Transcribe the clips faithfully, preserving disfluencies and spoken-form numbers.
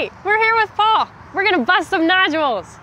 Hey, we're here with Paul. We're gonna bust some nodules.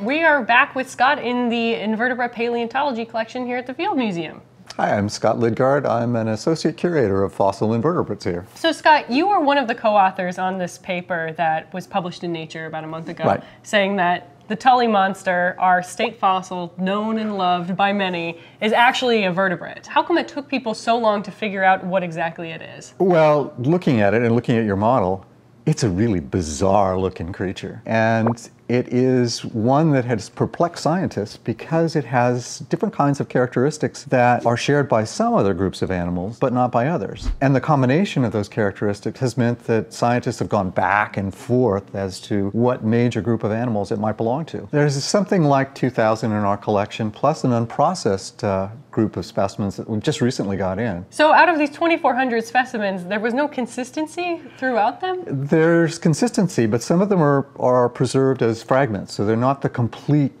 We are back with Scott in the Invertebrate Paleontology collection here at the Field Museum. Hi, I'm Scott Lidgard. I'm an associate curator of fossil invertebrates here. So Scott, you were one of the co-authors on this paper that was published in Nature about a month ago, right, saying that the Tully monster, our state fossil, known and loved by many, is actually a vertebrate. How come it took people so long to figure out what exactly it is? Well, looking at it and looking at your model, it's a really bizarre looking creature. And it is one that has perplexed scientists because it has different kinds of characteristics that are shared by some other groups of animals, but not by others. And the combination of those characteristics has meant that scientists have gone back and forth as to what major group of animals it might belong to. There's something like two thousand in our collection, plus an unprocessed uh, group of specimens that we just recently got in. So out of these twenty-four hundred specimens, there was no consistency throughout them? There's consistency, but some of them are, are preserved as fragments, so they're not the complete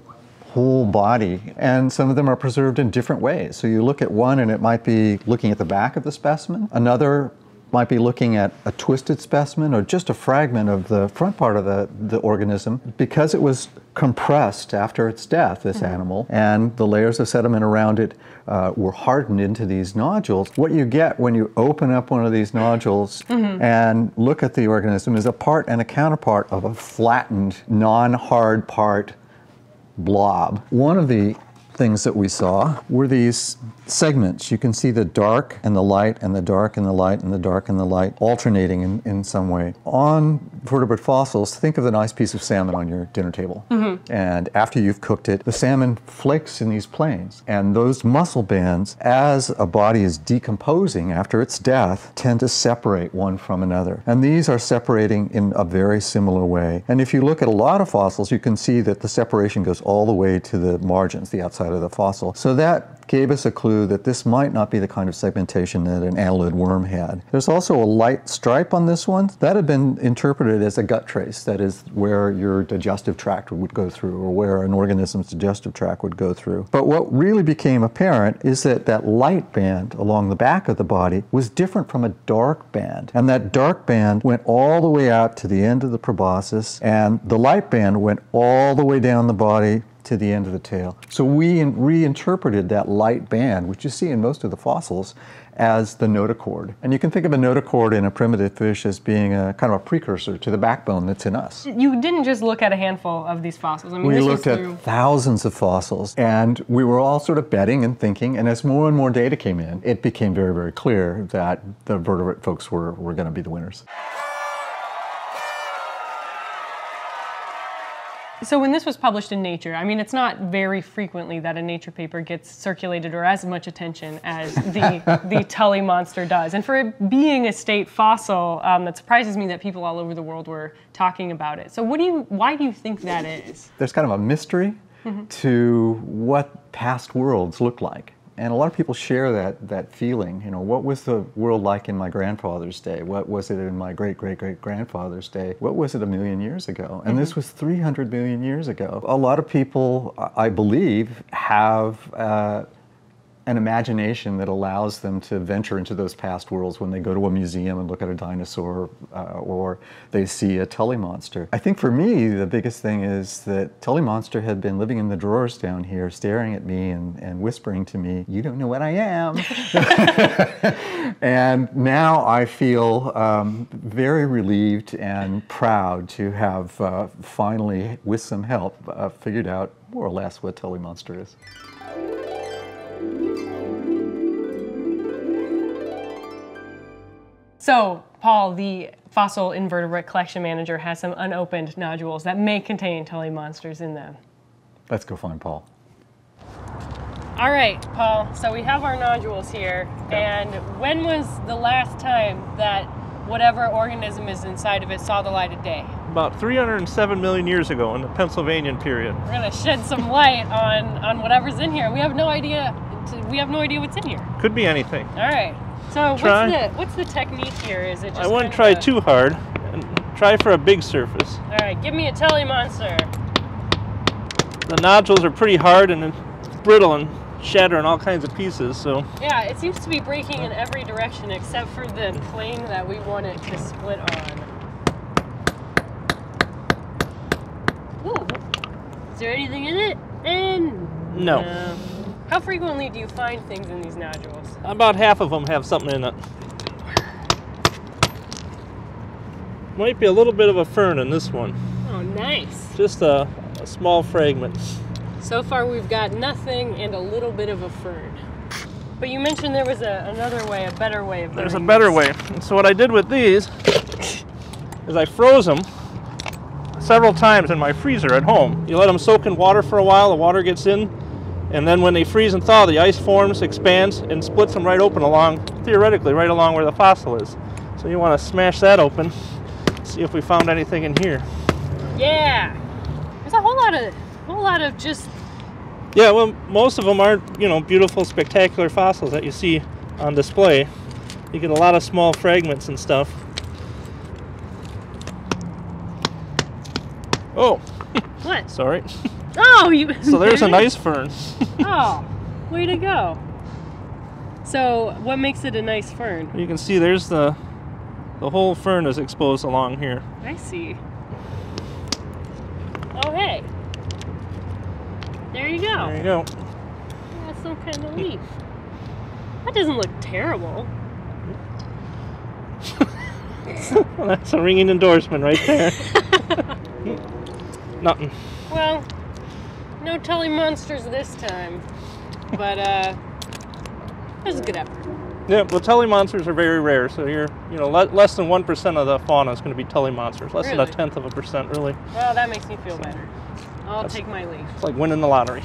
whole body, and some of them are preserved in different ways. So you look at one and it might be looking at the back of the specimen, another might be looking at a twisted specimen or just a fragment of the front part of the, the organism. Because it was compressed after its death, this mm-hmm. animal, and the layers of sediment around it uh, were hardened into these nodules, what you get when you open up one of these nodules mm-hmm. and look at the organism is a part and a counterpart of a flattened, non-hard part blob. One of the things that we saw were these segments. You can see the dark and the light and the dark and the light and the dark and the light alternating in, in some way. On vertebrate fossils, think of the nice piece of salmon on your dinner table. Mm-hmm. And after you've cooked it, the salmon flakes in these planes. And those muscle bands, as a body is decomposing after its death, tend to separate one from another. And these are separating in a very similar way. And if you look at a lot of fossils, you can see that the separation goes all the way to the margins, the outside of the fossil. So that gave us a clue that this might not be the kind of segmentation that an annelid worm had. There's also a light stripe on this one. That had been interpreted as a gut trace. That is where your digestive tract would go through, or where an organism's digestive tract would go through. But what really became apparent is that that light band along the back of the body was different from a dark band. And that dark band went all the way out to the end of the proboscis, and the light band went all the way down the body to the end of the tail. So we reinterpreted that light band, which you see in most of the fossils, as the notochord. And you can think of a notochord in a primitive fish as being a kind of a precursor to the backbone that's in us. You didn't just look at a handful of these fossils. I mean, we looked at through... thousands of fossils, and we were all sort of betting and thinking, and as more and more data came in, it became very, very clear that the vertebrate folks were, were gonna be the winners. So when this was published in Nature, I mean, it's not very frequently that a Nature paper gets circulated or as much attention as the, the Tully monster does. And for it being a state fossil, um, that surprises me that people all over the world were talking about it. So what do you, why do you think that is? There's kind of a mystery mm-hmm. to what past worlds look like. And a lot of people share that, that feeling, you know, what was the world like in my grandfather's day? What was it in my great-great-great-grandfather's day? What was it a million years ago? And mm-hmm. this was three hundred million years ago. A lot of people, I believe, have uh, an imagination that allows them to venture into those past worlds when they go to a museum and look at a dinosaur uh, or they see a Tully monster. I think for me, the biggest thing is that Tully monster had been living in the drawers down here, staring at me and, and whispering to me, "You don't know what I am." And now I feel um, very relieved and proud to have uh, finally, with some help, uh, figured out more or less what Tully monster is. So, Paul, the fossil invertebrate collection manager, has some unopened nodules that may contain Tully monsters in them. Let's go find Paul. All right, Paul, so we have our nodules here, yeah. And when was the last time that whatever organism is inside of it saw the light of day? About three hundred seven million years ago in the Pennsylvanian period. We're gonna shed some light on, on whatever's in here. We have no idea, we have no idea what's in here. Could be anything. All right. So what's the, what's the technique here? Is it just I wouldn't try a... too hard. Try for a big surface. All right, give me a Tully monster. the nodules are pretty hard and brittle and shatter in all kinds of pieces. So yeah, it seems to be breaking in every direction except for the plane that we want it to split on. Ooh. Is there anything in it? And no. no. How frequently do you find things in these nodules? About half of them have something in it. Might be a little bit of a fern in this one. Oh, nice. Just a, a small fragment. So far we've got nothing and a little bit of a fern. But you mentioned there was a, another way, a better way of doing this. There's a better way. And so what I did with these is I froze them several times in my freezer at home. You let them soak in water for a while, the water gets in, and then when they freeze and thaw, the ice forms, expands, and splits them right open along, theoretically, right along where the fossil is. So you want to smash that open. See if we found anything in here. Yeah, there's a whole lot of, whole lot of just. Yeah, well, most of them aren't, you know, beautiful, spectacular fossils that you see on display. You get a lot of small fragments and stuff. Oh. What? Sorry. Oh, you. So there's a nice fern. Oh, way to go. So what makes it a nice fern? You can see there's the. The whole fern is exposed along here. I see. Oh, hey. There you go. There you go. That's some kind of leaf. That doesn't look terrible. Well, that's a ringing endorsement right there. Nothing. Well, no Tully monsters this time. But uh, it was a good effort. Yeah, well, Tully monsters are very rare, so you're, you know, le less than one percent of the fauna is going to be Tully monsters. Less really? than a tenth of a percent, really. Well, that makes me feel so, better. I'll take my leave. It's like winning the lottery.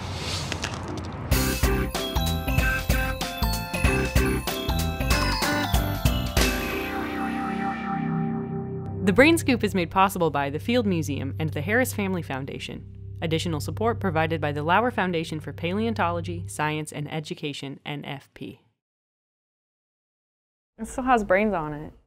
The Brain Scoop is made possible by the Field Museum and the Harris Family Foundation. Additional support provided by the Lauer Foundation for Paleontology, Science, and Education, N F P. It still has brains on it.